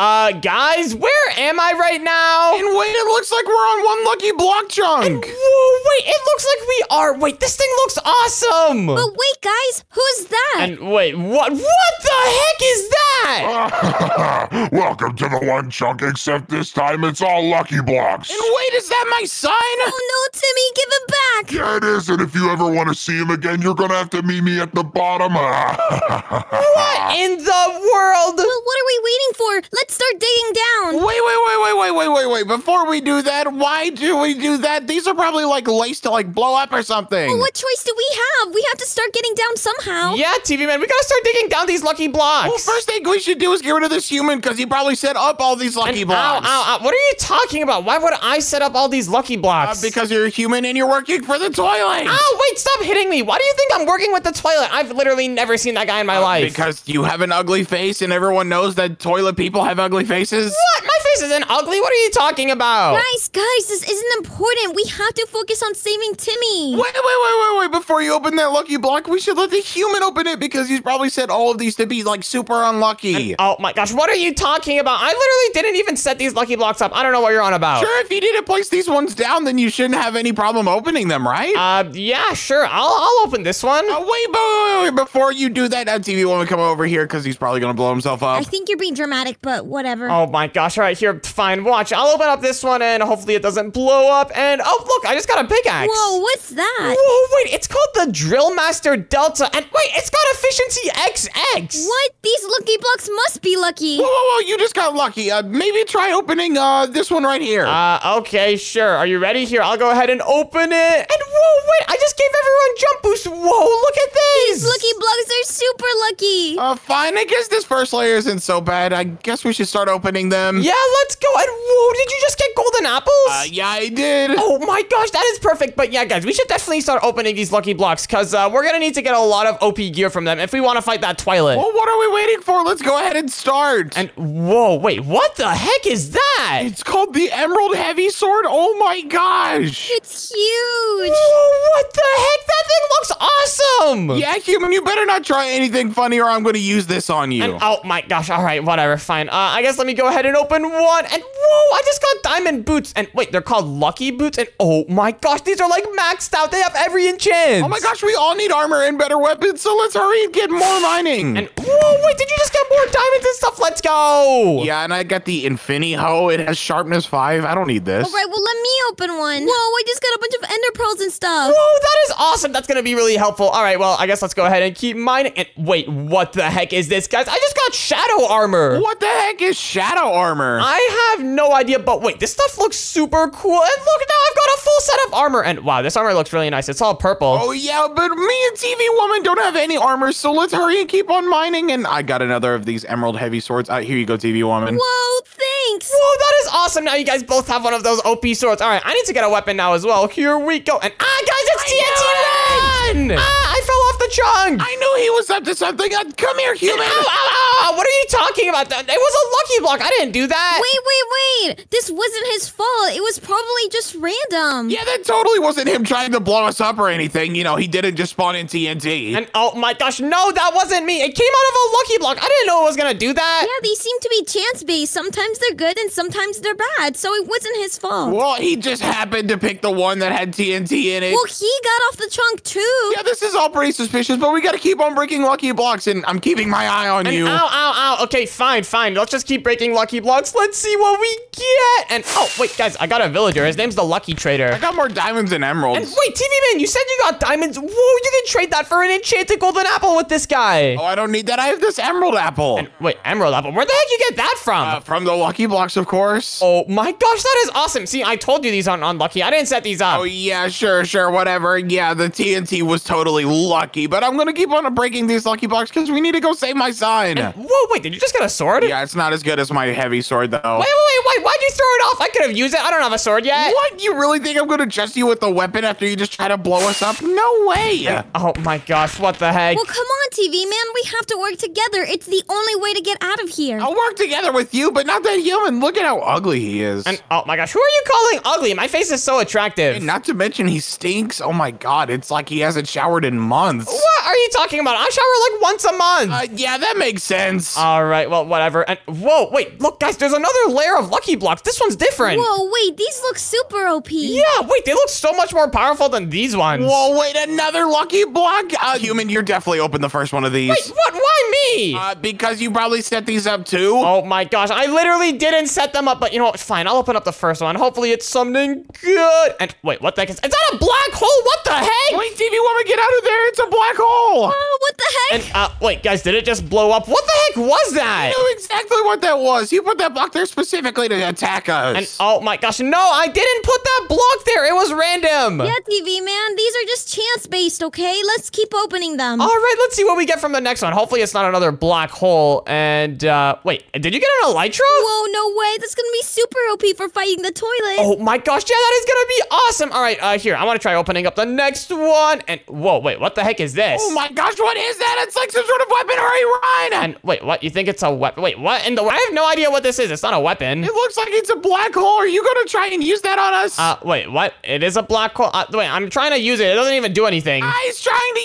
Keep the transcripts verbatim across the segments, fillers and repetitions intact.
Uh, guys, where am I right now? And wait, it looks like we're on one lucky block chunk. And, whoa, wait, it looks like we are. Wait, this thing looks awesome. But wait, guys, who's that? And wait, what? What the heck is that? Welcome to the one chunk, except this time it's all lucky blocks. And wait, is that my sign? Oh no, Timmy, give it back. Yeah, it is, and if you ever want to see him again, you're gonna have to meet me at the bottom. What in the world? Well, what are we waiting for? Let's start digging down. Wait, wait, wait, wait, wait, wait, wait, wait. Before we do that, why do we do that? These are probably like laced to like blow up or something. Well, what choice do we have? We have to start getting down somehow. Yeah, T V Man, we gotta start digging down these lucky blocks. Well, first thing we should do is get rid of this human because he probably set up all these lucky and blocks. Ow, ow, ow. What are you talking about? Why would I set up all these lucky blocks? Uh, because you're a human and you're working for the toilet. Oh, wait, stop hitting me. Why do you think I'm working with the toilet? I've literally never seen that guy in my uh, life. Because you have an ugly face and everyone knows that toilet people have ugly faces? What? My face isn't ugly. What are you talking about? Guys, guys, this isn't important. We have to focus on saving Timmy. Wait, wait, wait, wait, wait. Before you open that lucky block, we should let the human open it because he's probably said all of these to be like super unlucky. And, oh my gosh, what are you talking about? I literally didn't even set these lucky blocks up. I don't know what you're on about. Sure, if you didn't place these ones down, then you shouldn't have any problem opening them, right? Uh, yeah, sure. I'll, I'll open this one. Uh, wait, wait, wait, wait, before you do that, T V won't come over here because he's probably going to blow himself up. I think you're being dramatic, but whatever. Oh my gosh, all right, here, fine, watch. I'll open up this one and hopefully it doesn't blow up. And oh, look, I just got a pickaxe. Whoa, what's that? Whoa, wait, it's called the Drill Master Delta. And wait, it's got efficiency X X. What? These lucky blocks must be lucky. Whoa, whoa, whoa, you just got lucky. Uh, maybe try opening uh this one right here. Uh, okay, sure. Are you ready? Here, I'll go ahead and open it. And whoa, wait, I just gave everyone jump boost. Whoa, look at this. These lucky blocks are super lucky. Uh, fine, I guess this first layer isn't so bad. I guess we should start opening them. Yeah, let's go. And whoa, did you just get golden apples? Uh, yeah, I did. Oh my gosh, that is perfect. But yeah, guys, we should definitely start opening these lucky blocks because uh, we're going to need to get a lot of O P gear from them if we want to fight that Twi'lek. Well, what are we waiting for? Let's go ahead and start. And whoa, wait, what the heck is that? It's called the Emerald Heavy Sword. Oh my gosh. It's huge. Whoa, what the heck? That thing looks awesome. Yeah, human, you better not try anything funny or I'm going to use this on you. And, oh my gosh. All right, whatever, fine. Uh, I guess let me go ahead and open one. And whoa, I just got diamond boots. And wait, they're called lucky boots. And oh my gosh, these are like maxed out. They have every enchant. Oh my gosh, we all need armor and better weapons. So let's hurry and get more mining. And whoa, wait, did you just get more diamonds and stuff? Let's go. Yeah, and I got the Infinity-Hoe. It has sharpness five. I don't need this. All right, well, let me open one. Whoa, I just got a bunch of ender pearls and stuff. Whoa, that is awesome. That's going to be really helpful. All right, well, I guess let's go ahead and keep mining. And wait, what the heck is this, guys? I just got shadow armor. What the heck is shadow armor? I have no idea, but wait, this stuff looks super cool. And look, now I've got a full set of armor. And wow, this armor looks really nice. It's all purple. Oh yeah, but me and T V Woman don't have any armor, so let's hurry and keep on mining. And I got another of these emerald heavy swords. Uh, here you go, T V Woman. Whoa, thanks. Whoa, that is awesome. Now you guys both have one of those O P swords. All right, I need to get a weapon now as well. Here we go. And ah, guys, it's T N T Run. Ah, I fell off the chunk. I knew he was up to something. Uh, come here, human. Ow, ow, ow. What are you talking about? It was a lucky block. I didn't do that. Wait, wait, wait. This wasn't his fault. It was probably just random. Yeah, that totally wasn't him trying to blow us up or anything. You know, he didn't just spawn in T N T. And oh my gosh, no, that wasn't me. It came out of a lucky block. I didn't know it was going to do that. Yeah, these seem to be chance-based. Sometimes they're good and sometimes they're bad. So it wasn't his fault. Well, he just happened to pick the one that had T N T in it. Well, he got off the chunk too. Yeah, this is all pretty suspicious, but we got to keep on breaking lucky blocks and I'm keeping my eye on and you. Ow, ow, ow. Okay, fine, fine. Let's just keep breaking lucky blocks. Let's see what we get. And oh, wait, guys, I got a villager. His name's the Lucky Trader. I got more diamonds and emeralds. And wait, T V Man, you said you got diamonds. Whoa, you can trade that for an enchanted golden apple with this guy. Oh, I don't need that. I have this emerald apple. And wait, emerald apple. Where the heck you get that from? Uh, from the lucky blocks, of course. Oh my gosh, that is awesome. See, I told you these aren't unlucky. I didn't set these up. Oh yeah, sure, sure, whatever. Yeah, the T N T was totally lucky, but I'm gonna keep on breaking these lucky blocks because we need to go save my sign. And, whoa, wait, did you just get a sword? Yeah, it's not as good as my heavy sword though. Wait, wait, wait. why, why'd you throw it off? I could have used it. I don't have a sword yet. What? You really think I'm going to trust you with a weapon after you just try to blow us up? No way. Oh, my gosh. What the heck? Well, come on, T V Man. We have to work together. It's the only way to get out of here. I'll work together with you, but not that human. Look at how ugly he is. And, oh, my gosh. Who are you calling ugly? My face is so attractive. And not to mention he stinks. Oh, my God. It's like he hasn't showered in months. What are you talking about? I shower like once a month. Uh, yeah, that makes sense. All right. Well, whatever. And whoa, wait. Look, guys. There's another layer of lucky blocks. This one's different. Whoa, wait. These look super O P. Yeah, wait. They look so much more powerful than these ones. Whoa, wait. Another lucky block? Uh, human, you're definitely open the first one of these. Wait, what? Why me? Uh, because you probably set these up too. Oh, my gosh. I literally didn't set them up, but you know what? Fine. I'll open up the first one. Hopefully, it's something good. And wait, what the heck is... Is that a black hole? What the heck? Wait, T V woman, get out of there. It's a black hole. Oh, what the heck? And, uh, wait, guys, did it just blow up? What the heck was that? I know exactly what that was. You put that block there specifically to attack us. And oh my gosh, no, I didn't put that block there. It was random. Yeah, T V Man, these are just chance-based, okay? Let's keep opening them. All right, let's see what we get from the next one. Hopefully, it's not another black hole. And, uh, wait, did you get an elytra? Whoa, no way. That's gonna be super O P for fighting the toilet. Oh my gosh, yeah, that is gonna be awesome. All right, uh, here, I wanna try opening up the next one. And, whoa, wait, what the heck is this? Oh my gosh, what is that? It's like some sort of weapon. Hurry, run! And, wait, what? You think it's a weapon? Wait, what? In the I have no idea what this is. It's not a weapon. It looks like it's a black hole. Are you gonna try and use that on us? Uh, wait, what? It is a black hole. Uh, wait, I'm trying to use it. It doesn't even do anything. I was trying to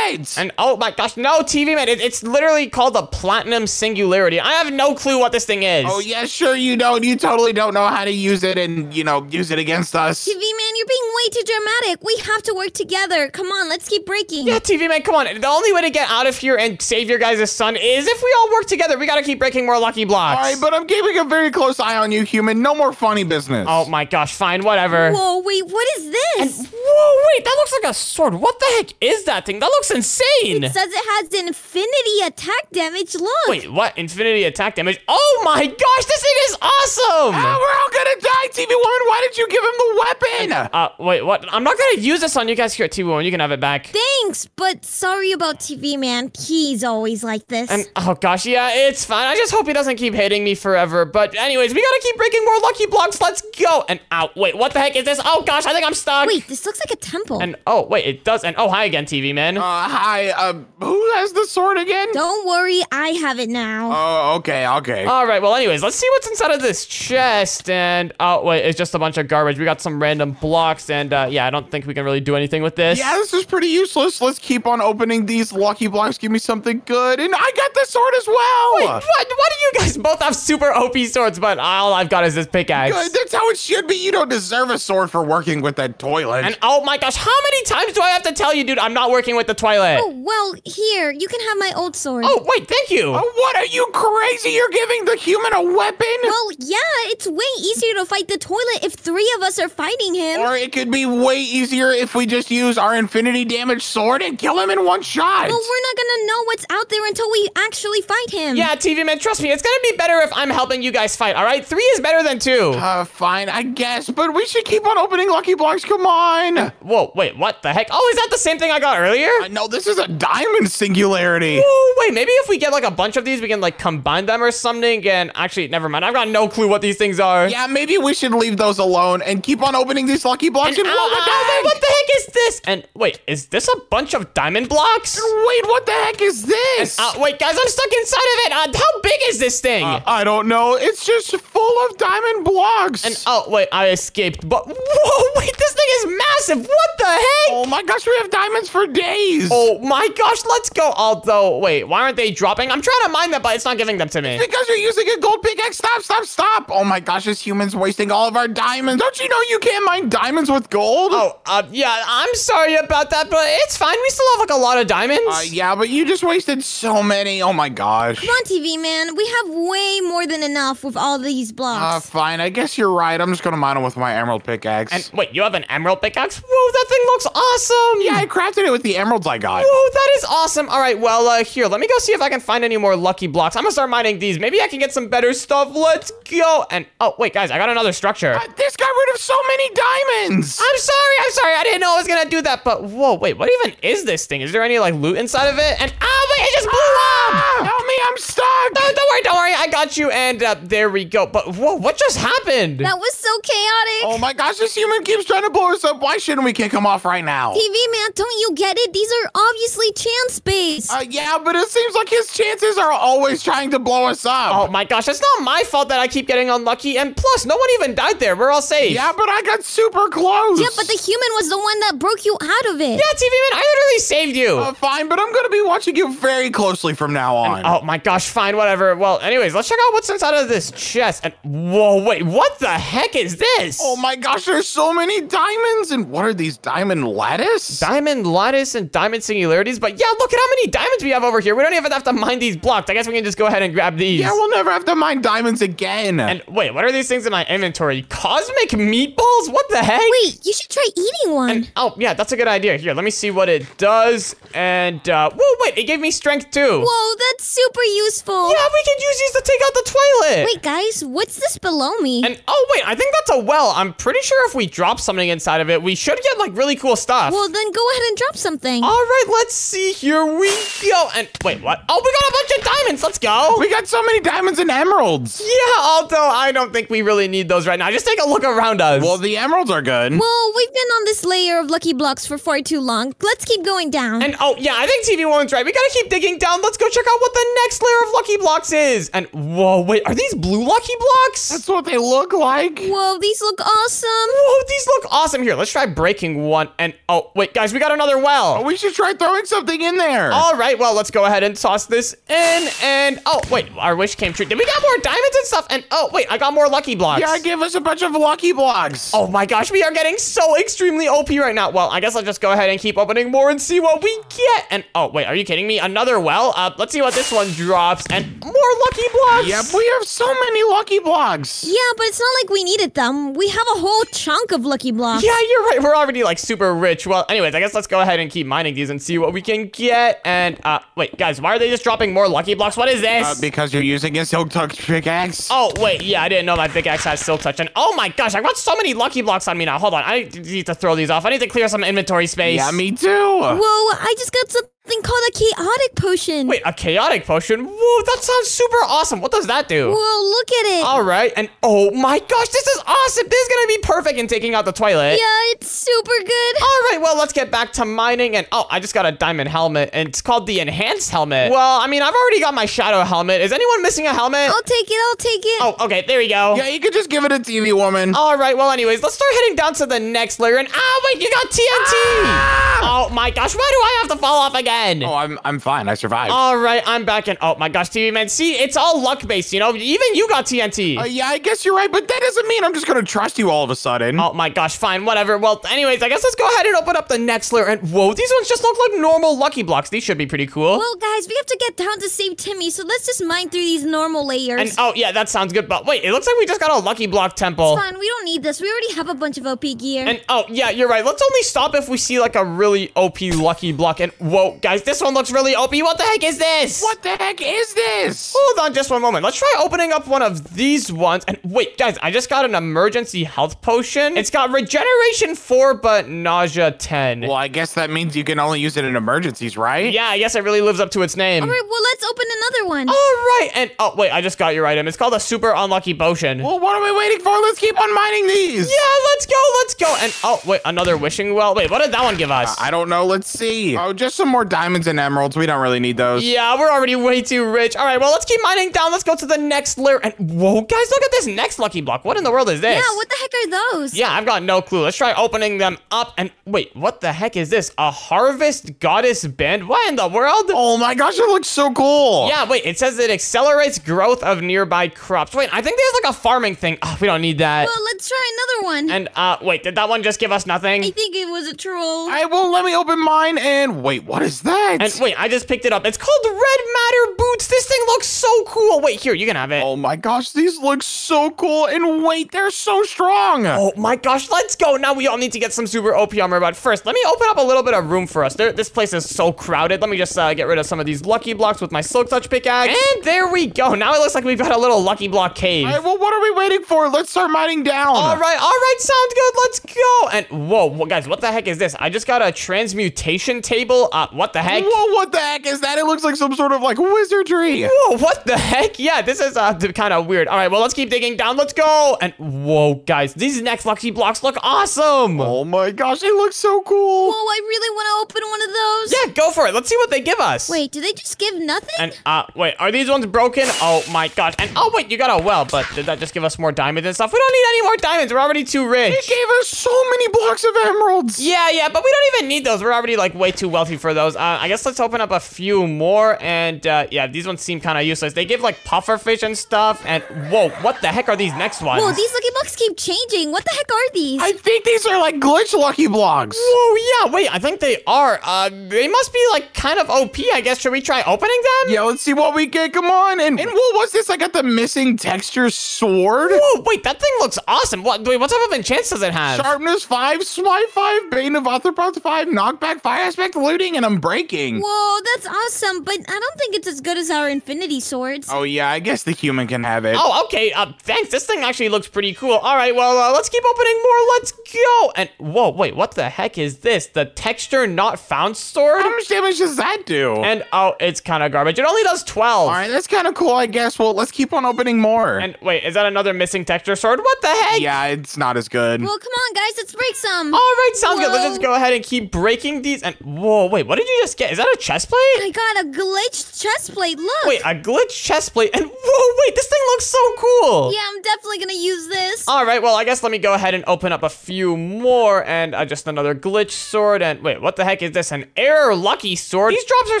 use it. And oh my gosh, no, T V Man, it, it's literally called the Platinum Singularity. I have no clue what this thing is. Oh yeah, sure you don't. You totally don't know how to use it, and you know, use it against us. T V Man, you're being way too dramatic. We have to work together. Come on, let's keep breaking. Yeah, T V Man, come on. The only way to get out of here and save your guys' son is if we all work together. We gotta keep breaking more lucky blocks. All right, but I'm keeping a very close eye on you, human. No more funny business. Oh my gosh, fine, whatever. Whoa, wait, what is this? And, whoa, wait, that looks like a sword. What the heck is that thing? That looks insane. It says it has infinity attack damage. Look. Wait, what? Infinity attack damage? Oh my gosh, this thing is awesome. Oh, we're all gonna die, T V Woman. Why did you give him the weapon? And, uh, wait, what? I'm not gonna use this on you guys here, T V Woman. You can have it back. Thanks, but sorry about T V Man. He's always like this. And, oh gosh, yeah, it's fine. I just hope he doesn't keep hitting me forever. But anyways, we gotta keep breaking more lucky blocks. Let's go. And ow, wait, what the heck is this? Oh gosh, I think I'm stuck. Wait, this looks like a temple. And oh, wait, it does. And oh, hi again, T V Man. Uh, hi. Um, who has the sword again? Don't worry, I have it now. Oh, okay, okay. All right, well, anyways, let's see what's inside of this chest. And oh, wait, it's just a bunch of garbage. We got some random blocks. And uh, yeah, I don't think we can really do anything with this. Yeah, this is pretty useless. Let's keep on opening these lucky blocks. Give me something good. And I got the sword as well. Wait, what? Why do you guys both have super O P swords, but all I've got is this pickaxe? Good, that's how it should be. You don't deserve a sword for working with that toilet. And oh my gosh, how many times do I have to tell you, dude, I'm not working with the toilet? Oh, well, here, you can have my old sword. Oh, wait, thank you. Oh, what, are you crazy? You're giving the human a weapon? Well, yeah, it's way easier to fight the toilet if three of us are fighting him. Or it could be way easier if we just use our infinity damage sword and kill him in one shot. Well, we're not gonna know what's out there until we actually fight him. Yeah, T V Man, trust me, it's gonna be better if I'm helping you guys fight, all right? Three is better than two. Uh, fine, I guess, but we should keep on opening lucky blocks, come on. Whoa, wait, what the heck? Oh, is that the same thing I got earlier? Uh, no, this is a diamond singularity. Whoa, wait, maybe if we get like a bunch of these, we can like combine them or something, and actually, never mind, I've got no clue what these things are. Yeah, maybe we should leave those alone and keep on opening these lucky blocks. And, and uh, what, the heck? what the heck is this? And wait, is this a bunch of diamond blocks? And wait, what the heck is this? And, uh, wait, guys, I'm stuck inside of it. Uh, how big is this thing? Uh, I don't know. It's just full of diamond blocks. And oh, wait, I escaped. But whoa, wait, this thing is massive. What the heck? Oh my gosh, we have diamonds for days. Oh my gosh, let's go. Although, wait, why aren't they dropping? I'm trying to mine them, but it's not giving them to me. It's because you're using a gold pickaxe. Stop, stop, stop. Oh my gosh, this human's wasting all of our diamonds. Don't you know you can't mine diamonds with gold? Oh, uh, yeah, I'm sorry about that, but it's fine. We still have like a lot of diamonds. Uh, yeah, but you just wasted so many. Oh my gosh. Come on, T V Man. We have way more than enough with all these blocks. Uh, fine. I guess you're right. I'm just gonna mine them with my emerald pickaxe. And wait, you have an emerald pickaxe? Whoa, that thing looks awesome. Yeah, I crafted it with the emeralds I got. Whoa, that is awesome. All right, well, uh, here, let me go see if I can find any more lucky blocks. I'm gonna start mining these. Maybe I can get some better stuff. Let's go. And oh, wait, guys, I got another structure. Uh, this got rid of so many diamonds. I'm sorry. I'm sorry. I didn't know I was gonna do that. But whoa, wait, what even is this thing? Is there any like loot inside of it? And oh, wait. it just blew ah! up! Help me, I'm stuck! No, don't worry, don't worry, I got you, and uh, there we go. But whoa, what just happened? That was so chaotic. Oh my gosh, this human keeps trying to blow us up. Why shouldn't we kick him off right now? T V Man, don't you get it? These are obviously chance-based. Uh, yeah, but it seems like his chances are always trying to blow us up. Oh my gosh, it's not my fault that I keep getting unlucky, and plus, no one even died there. We're all safe. Yeah, but I got super close. Yeah, but the human was the one that broke you out of it. Yeah, T V Man, I literally saved you. Uh, fine, but I'm gonna be watching you very closely from now on. And, oh my gosh, fine, whatever. Well, anyways, let's check out what's inside of this chest. And whoa, wait, what the heck is this? Oh my gosh, there's so many diamonds. And what are these, diamond lattice? Diamond lattice and diamond singularities. But yeah, look at how many diamonds we have over here. We don't even have to mine these blocks. I guess we can just go ahead and grab these. Yeah, we'll never have to mine diamonds again. And wait, what are these things in my inventory? Cosmic meatballs? What the heck? Wait, you should try eating one. And, oh, yeah, that's a good idea. Here, let me see what it does. And, uh, whoa, wait, it gave me strength too. Whoa, that's super useful. Yeah, we could use these to take out the toilet. Wait, guys, what's this below me? And, oh, wait, I think that's a well. I'm pretty sure if we drop something inside of it, we should get, like, really cool stuff. Well, then go ahead and drop something. All right, let's see. Here we go. And, wait, what? Oh, we got a bunch of diamonds. Let's go. We got so many diamonds and emeralds. Yeah, although I don't think we really need those right now. Just take a look around us. Well, the emeralds are good. Well, we've been on this layer of lucky blocks for far too long. Let's keep going down. And, oh, yeah, I think T V Man's right. We gotta keep digging down. Let's go check out what the next layer of lucky blocks is. And, whoa, wait, are these blue lucky blocks? That's what they look like. Whoa, these look awesome. Whoa, these look awesome. Here, let's try breaking one. And, oh, wait, guys, we got another well. Oh, we should try throwing something in there. All right, well, let's go ahead and toss this in. And, oh, wait, our wish came true. Did we get more diamonds and stuff? And, oh, wait, I got more lucky blocks. Yeah, give us a bunch of lucky blocks. Oh my gosh, we are getting so extremely O P right now. Well, I guess I'll just go ahead and keep opening more and see what we get. And, oh, wait, are you kidding me? Another well? Uh, let's see what this one drops. And more lucky blocks. Yep, we have so many lucky blocks. Yeah, but it's not like we needed them. We have a whole chunk of lucky blocks. Yeah, you're right. We're already, like, super rich. Well, anyways, I guess let's go ahead and keep mining these and see what we can get. And, uh, wait, guys, why are they just dropping more lucky blocks? What is this? Uh, because you're using a silk touch pickaxe. Oh, wait, yeah, I didn't know my pickaxe has silk touch. And, oh my gosh, I got so many lucky blocks on me now. Hold on, I need to throw these off. I need to clear some inventory space. Yeah, me too. Whoa, I just got some thing called a chaotic potion. Wait, a chaotic potion? Whoa, that sounds super awesome. What does that do? Whoa, look at it. All right, and oh my gosh, this is awesome. This is gonna be perfect in taking out the toilet. Yeah, it's super good. All right, well, let's get back to mining. And oh, I just got a diamond helmet, and it's called the enhanced helmet. Well, I mean, I've already got my shadow helmet. Is anyone missing a helmet? I'll take it, I'll take it. Oh, okay, there we go. Yeah, you could just give it a T V woman. All right, well, anyways, let's start heading down to the next layer. And oh wait, you got T N T. Ah! Oh my gosh, why do I have to fall off again? Oh, I'm, I'm fine. I survived. All right, I'm back. And oh my gosh, T V Man. See, it's all luck-based, you know? Even you got T N T. Uh, yeah, I guess you're right, but that doesn't mean I'm just going to trust you all of a sudden. Oh my gosh, fine, whatever. Well, anyways, I guess let's go ahead and open up the next layer. And whoa, these ones just look like normal lucky blocks. These should be pretty cool. Well, guys, we have to get down to save Timmy, so let's just mine through these normal layers. And oh, yeah, that sounds good. But wait, it looks like we just got a lucky block temple. It's fine. We don't need this. We already have a bunch of O P gear. And oh, yeah, you're right. Let's only stop if we see like a really O P lucky block. And whoa, guys. Guys, this one looks really O P. What the heck is this? What the heck is this? Hold on just one moment. Let's try opening up one of these ones. And wait, guys, I just got an emergency health potion. It's got regeneration four, but nausea ten. Well, I guess that means you can only use it in emergencies, right? Yeah, I guess it really lives up to its name. All right, well, let's open another one. All right, and oh, wait, I just got your item. It's called a super unlucky potion. Well, what are we waiting for? Let's keep on mining these. Yeah, let's go, let's go. And oh, wait, another wishing well. Wait, what did that one give us? Uh, I don't know. Let's see. Oh, just some more diamonds and emeralds. We don't really need those. Yeah, we're already way too rich. All right, well, let's keep mining down. Let's go to the next layer. And whoa, guys, look at this next lucky block. What in the world is this? Yeah, what the heck are those? Yeah, I've got no clue. Let's try opening them up. And wait, what the heck is this? A harvest goddess band? What in the world? Oh my gosh, it looks so cool. Yeah, wait, it says it accelerates growth of nearby crops. Wait, I think there's like a farming thing. Oh, we don't need that. Well, let's try another one. And uh, wait, did that one just give us nothing? I think it was a troll. All right, well, let me open mine. And wait, what is that? And wait, I just picked it up. It's called Red Matter Boots. This thing looks so cool. Wait, here, you can have it. Oh my gosh, these look so cool. And wait, they're so strong. Oh my gosh, let's go. Now we all need to get some super O P armor. But first, let me open up a little bit of room for us. There, this place is so crowded. Let me just uh, get rid of some of these lucky blocks with my silk touch pickaxe. And there we go. Now it looks like we've got a little lucky block cave. All right, well, what are we waiting for? Let's start mining down. All right, all right, sounds good. Let's go. And whoa, guys, what the heck is this? I just got a transmutation table. Uh, what the heck? Whoa, what the heck is that? It looks like some sort of like wizardry. Whoa, what the heck? Yeah, this is uh, kind of weird. All right, well, let's keep digging down. Let's go. And whoa, guys, these next lucky blocks look awesome. Oh my gosh, they look so cool. Whoa, I really want to open one of those. Yeah, go for it. Let's see what they give us. Wait, do they just give nothing? And uh, wait, are these ones broken? Oh my gosh. And oh wait, you got a well, but did that just give us more diamonds and stuff? We don't need any more diamonds. We're already too rich. They gave us so many blocks of emeralds. Yeah, yeah, but we don't even need those. We're already like way too wealthy for those. Uh, I guess let's open up a few more. And uh, yeah, these ones seem kind of useless. They give like puffer fish and stuff. And whoa, what the heck are these next ones? Whoa, these lucky blocks keep changing. What the heck are these? I think these are like glitch lucky blocks. Whoa, yeah, wait, I think they are. Uh, they must be like kind of O P, I guess. Should we try opening them? Yeah, let's see what we get. Come on. And, and what was this? I got the missing texture sword. Whoa, wait, that thing looks awesome. What, wait, what type of enchants does it have? Sharpness five, swipe five, bane of arthropods five, knockback, fire aspect, looting, and I'm breaking. Whoa, that's awesome, but I don't think it's as good as our infinity swords. Oh yeah, I guess the human can have it. Oh, okay, uh, thanks. This thing actually looks pretty cool. All right, well, uh, let's keep opening more. Let's go. And whoa, wait, what the heck is this? The texture not found sword? How much damage does that do? And oh, it's kind of garbage. It only does twelve. All right, that's kind of cool, I guess. Well, let's keep on opening more. And wait, is that another missing texture sword? What the heck? Yeah, it's not as good. Well, come on, guys, let's break some. All right, sounds whoa. good. Let's just go ahead and keep breaking these. And whoa, wait, what did you just get? Is that a chest plate? I got a glitched chest plate. Look. Wait, a glitched chest plate. And whoa, wait, this thing looks so cool. Yeah, I'm definitely gonna use this. All right, well, I guess let me go ahead and open up a few more. And uh, just another glitch sword. And wait, what the heck is this? An air lucky sword? These drops are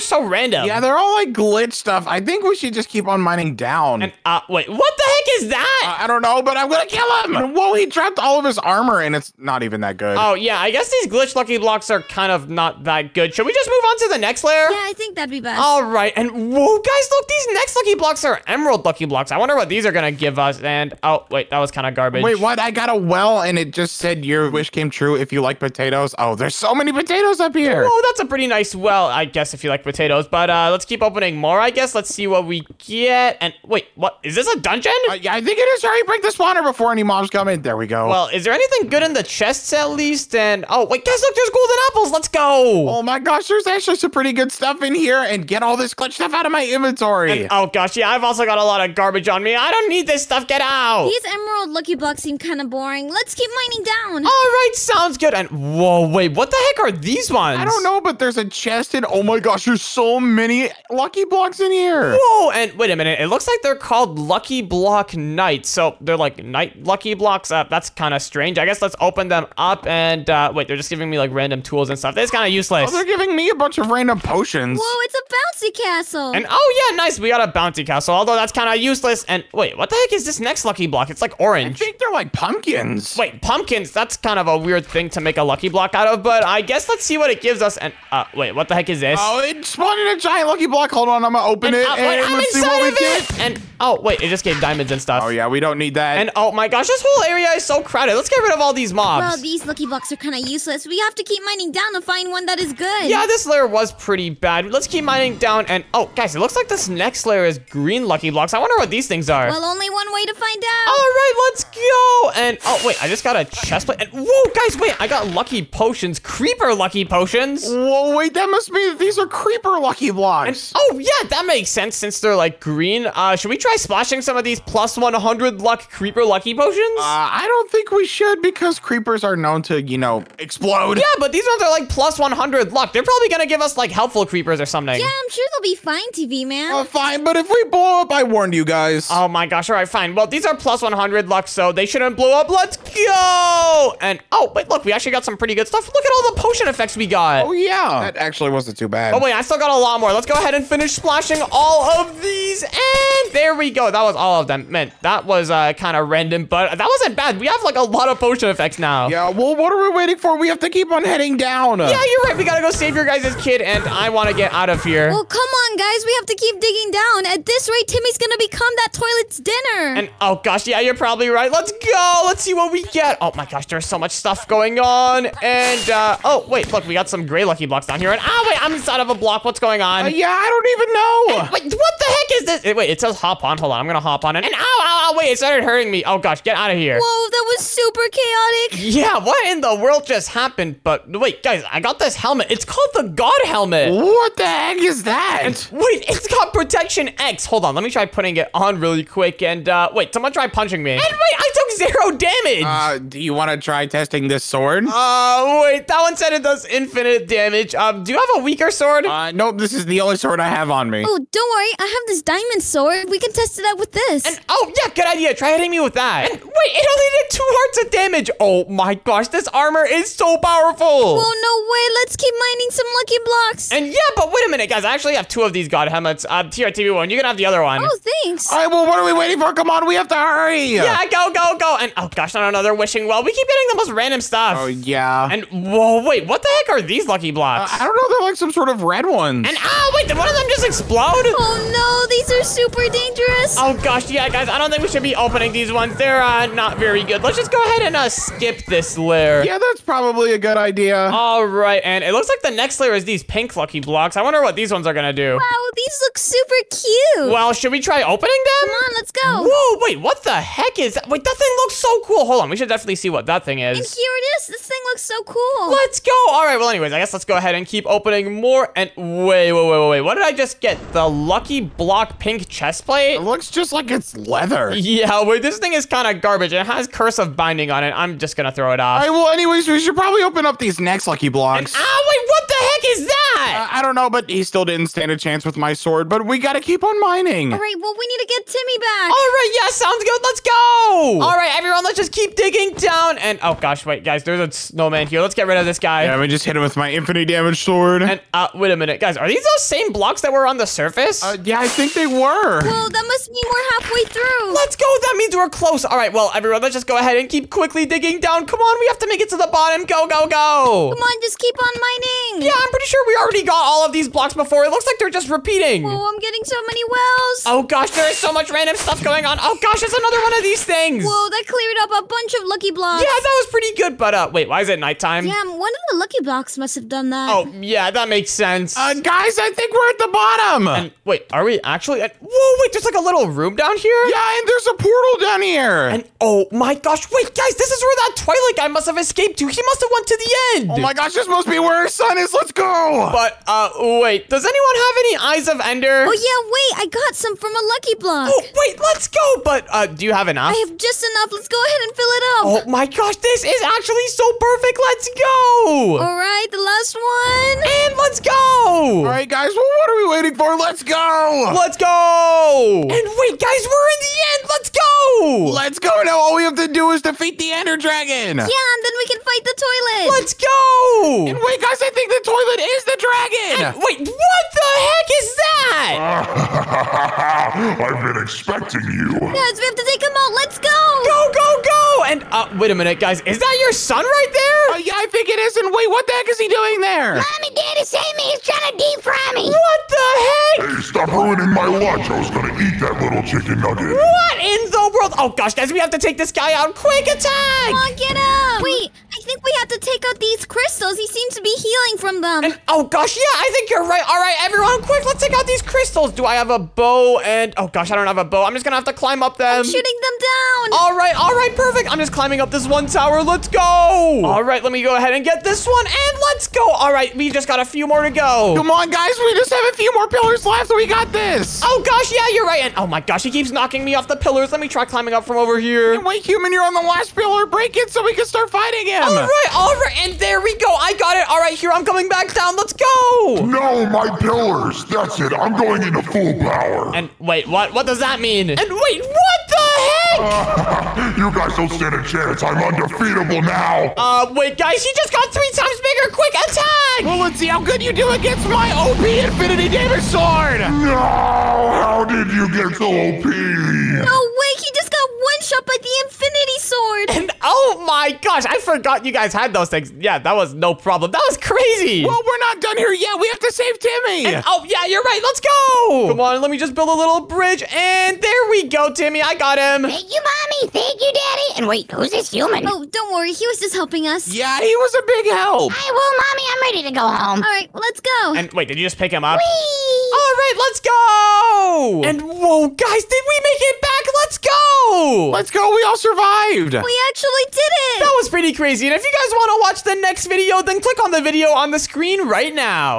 so random. Yeah, they're all like glitch stuff. I think we should just keep on mining down. And uh, wait, what the heck is that? Uh, I don't know, but I'm gonna kill him. Whoa, he dropped all of his armor, and it's not even that good. Oh yeah, I guess these glitch lucky blocks are kind of not that good. Should we just move on to the next layer? Yeah, I think that'd be best. All right, and whoa, guys, look, these next lucky blocks are emerald lucky blocks. I wonder what these are gonna give us. And oh wait, that was kind of garbage. Wait, what? I got a well, and it just said your wish came true if you like potatoes. Oh, there's so many potatoes up here. Oh, that's a pretty nice well, I guess, if you like potatoes. But uh, let's keep opening more, I guess. Let's see what we get. And wait, what is this, a dungeon? Uh, yeah, I think it is. Hurry, break the spawner before any mobs come in. There we go. Well, is there anything good in the chests at least? And oh wait, guys, look, there's golden apples. Let's go. Oh my gosh, there's actually some pretty good stuff in here. And get all this glitch stuff out of my inventory. And, oh gosh, yeah, I've also got a lot of garbage on me. I don't need this stuff. Get out. These emerald lucky blocks seem kind of boring. Let's keep mining down. All right, sounds good. And whoa, wait, what the heck are these ones? I don't know, but there's a chest, and oh my gosh, there's so many lucky blocks in here. Whoa, and wait a minute, it looks like they're called lucky block nights. So they're like night lucky blocks. Uh, that's kind of strange. I guess let's open them up. And uh, wait, they're just giving me like random tools and stuff. That's kind of useless. Oh, they're giving me a bunch of random potions. Whoa, it's a bouncy castle. And oh yeah, nice, we got a bouncy castle, although that's kind of useless. And wait, what the heck is this next lucky block? It's like orange. I think they're like pumpkins. Wait, pumpkins? That's kind of a weird thing to make a lucky block out of, but I guess let's see what it gives us. And uh, wait, what the heck is this? Oh, it spawned in a giant lucky block. Hold on, I'm gonna open and, it uh, wait, and I'm let's see what we get. And oh wait, it just gave diamonds and stuff. Oh yeah, we don't need that. And oh my gosh, this whole area is so crowded. Let's get rid of all these mobs. Well, these lucky blocks are kind of useless. We have to keep mining down to find one that is good. Yeah, this layer was pretty bad. Let's keep mining down. And oh guys, it looks like this next layer is green lucky blocks. I wonder what these things are. Well, only one way to find out. All right, let's go. And oh wait, I just got a chest plate. And whoa, guys, wait, I got lucky potions, creeper lucky potions. Whoa, wait, that must mean that these are creeper lucky blocks. And, oh yeah, that makes sense since they're like green. Uh, should we try splashing some of these plus one hundred luck creeper lucky potions? Uh, I don't think we should because creepers are known to, you know, explode. Yeah, but these ones are like plus one hundred luck. They're probably gonna give us like helpful creepers or something. Yeah, I'm sure they'll be fine, T V man. Oh, fine, but if we blow up, I warned you guys. Oh my gosh, all right, fine. Well, these are plus one hundred luck, so they shouldn't blow up. Let's go. And oh, wait, look, we actually got some pretty good stuff. Look at all the potion effects we got. Oh yeah, that actually wasn't too bad. Oh wait, I still got a lot more. Let's go ahead and finish splashing all of these, and there we go. That was all of them. Man, that was uh, kind of random, but that wasn't bad. We have like a lot of potion effects now. Yeah, well, what are we waiting for? We have to keep on heading down. Yeah, you're right. We gotta go save your guys' kid, and I want to get out of here. Well, come on, guys. We have to keep digging down. At this rate, Timmy's gonna become that toilet's dinner. And oh gosh, yeah, you're probably right. Let's go. go. Let's see what we get. Oh my gosh, there's so much stuff going on. And, uh, oh, wait, look, we got some gray lucky blocks down here. And, ah, wait, I'm inside of a block. What's going on? Uh, yeah, I don't even know. And, wait, what the heck is this? It, wait, it says hop on. Hold on, I'm gonna hop on. And, and ow, ow, ow, wait, it started hurting me. Oh gosh, get out of here. Whoa, that was super chaotic. Yeah, what in the world just happened? But, wait, guys, I got this helmet. It's called the God Helmet. What the heck is that? And, wait, it's got Protection X. Hold on, let me try putting it on really quick. And, uh, wait, someone try punching me. And, wait, I took zero damage. Uh, do you want to try testing this sword? Uh, wait, that one said it does infinite damage. Um, do you have a weaker sword? Uh, nope, this is the only sword I have on me. Oh, don't worry, I have this diamond sword. We can test it out with this. And, oh, yeah, good idea. Try hitting me with that. And, wait, it only did two hearts of damage. Oh, my gosh, this armor is so powerful. Oh, no way. Let's keep mining some lucky blocks. And, yeah, but wait a minute, guys. I actually have two of these God Helmets. Um, here, T V one, you can have the other one. Oh, thanks. All right, well, what are we waiting for? Come on, we have to hurry. Yeah, go, go, go. And, oh, gosh, not another wishing well. We keep getting the most random stuff. Oh, yeah. And, whoa, wait, what the heck are these lucky blocks? Uh, I don't know. They're like some sort of red ones. And, oh, wait, did one of them just explode? Oh, no, these are super dangerous. Oh, gosh, yeah, guys, I don't think we should be opening these ones. They're uh, not very good. Let's just go ahead and uh, skip this layer. Yeah, that's probably a good idea. All right, and it looks like the next layer is these pink lucky blocks. I wonder what these ones are going to do. Wow, these look super cute. Well, should we try opening them? Come on, let's go. Whoa, wait, what the heck is that? Wait, that thing looks so cool. Hold on, we should definitely see what that thing is. And here it is. This thing looks so cool. Let's go. All right, well, anyways, I guess let's go ahead and keep opening more. And wait, wait, wait, wait. What did I just get? The lucky block pink chest plate? It looks just like it's leather. Yeah, wait, this thing is kind of garbage. It has Curse of Binding on it. I'm just going to throw it off. All right, well, anyways, we should probably open up these next lucky blocks. And, oh, wait, what the heck is that? Uh, I don't know, but he still didn't stand a chance with my sword, but we gotta keep on mining. All right, well, we need to get Timmy back. All right, yeah, sounds good. Let's go. All right, everyone, let's just keep digging down. And, oh, gosh, wait, guys, there's a snowman here. Let's get rid of this guy. Yeah, let me just hit him with my infinity damage sword. And, uh, wait a minute, guys, are these those same blocks that were on the surface? Uh, yeah, I think they were. Well, that must mean we're halfway through. Let's go. That means we're close. All right, well, everyone, let's just go ahead and keep quickly digging down. Come on, we have to make it to the bottom. Go, go, go. Come on, just keep on mining. Yeah, I'm pretty sure we already got all of these blocks before. It looks like they're just repeating. Oh, I'm getting so many wells. Oh, gosh, there is so much random stuff going on. Oh, gosh, it's another one of these things. Whoa, that cleared up a bunch of lucky blocks. Yeah, that was pretty good, but uh, wait, why is it nighttime? Yeah, one of the lucky blocks must have done that. Oh, yeah, that makes sense. Uh, guys, I think we're at the bottom. And wait, are we actually at... Whoa, wait, there's like a little room down here? Yeah, and there's a portal down here. And oh, my gosh, wait, guys, this is where that Twilight guy must have escaped to. He must have went to the end. Oh my gosh, this must be where our sun is. Let's go. But, uh, wait, does anyone have any Eyes of Ender? Oh, yeah, wait, I got some from a lucky block. Oh, wait, let's go. But, uh, do you have enough? I have just enough. Let's go ahead and fill it up. Oh my gosh, this is actually so perfect. Let's go. All right, the last one. And let's go. All right, guys, well, what are we waiting for? Let's go. Let's go. And wait, guys, we're in the end. Let's go. Let's go. Now all we have to do is defeat the Ender Dragon. Yeah, and then we can fight the Toilet. Let's go! And wait, guys, I think the Toilet is the dragon! And wait, what the heck is that? I've been expecting you. Guys, we have to take him out. Let's go! Go, go, go! And, uh, wait a minute, guys. Is that your son right there? Uh, yeah, I think it is. And wait, what the heck is he doing there? Mommy, Daddy, save me. He's trying to deep-fry me. What the heck? Hey, stop ruining my lunch. I was going to eat that little chicken nugget. What in the world? Oh, gosh, guys, we have to take this guy out. Quick attack! Come on, get him! Wait, I think we have to take out these crystals. He seems to be healing from them. And, oh, gosh, yeah, I think you're right. All right, everyone, quick, let's take out these crystals. Do I have a bow? And, oh, gosh, I don't have a bow. I'm just going to have to climb up them. I'm shooting them down. All right, all right, perfect. I'm just climbing up this one tower. Let's go. All right, let me go ahead and get this one, and let's go. All right, we just got a few more to go. Come on, guys. We just have a few more pillars left, so we got this. Oh, gosh, yeah, you're right. And, oh, my gosh, he keeps knocking me off the pillars. Let me try climbing up from over here. And wait, human, you're on the last pillar. Break it so we can start fighting him. All right. All right, and there we go. I got it. All right, here, I'm coming back down. Let's go. No, my pillars. That's it. I'm going into full power. And wait, what? What does that mean? And wait, what the heck? Uh, you guys don't stand a chance. I'm undefeatable now. Uh, wait, guys, he just got three times bigger. Quick, attack. Well, let's see how good you do against my O P Infinity Damage Sword. No, how did you get so O P? No way, he just got one-shot by the Infinity Sword. And oh my gosh, I forgot you guys had those things. Yeah, that was no problem. That was crazy. Well, we're not done here yet. We have to save Timmy. And, oh, yeah, you're right. Let's go. Come on, let me just build a little bridge. And there we go, Timmy. I got him. Thank you, Mommy. Thank you, Daddy. And wait, who's this human? Oh, don't worry. He was just helping us. Yeah, he was a big help. Hey, well, Mommy, I'm ready to go home. All right, well, let's go. And wait, did you just pick him up? Whee! All right, let's go. And whoa, guys, did we make it back? Let's go. Let's go. We all survived. We actually did it. That was pretty crazy. And if you guys want to watch the next video, then click on the video on the screen right now.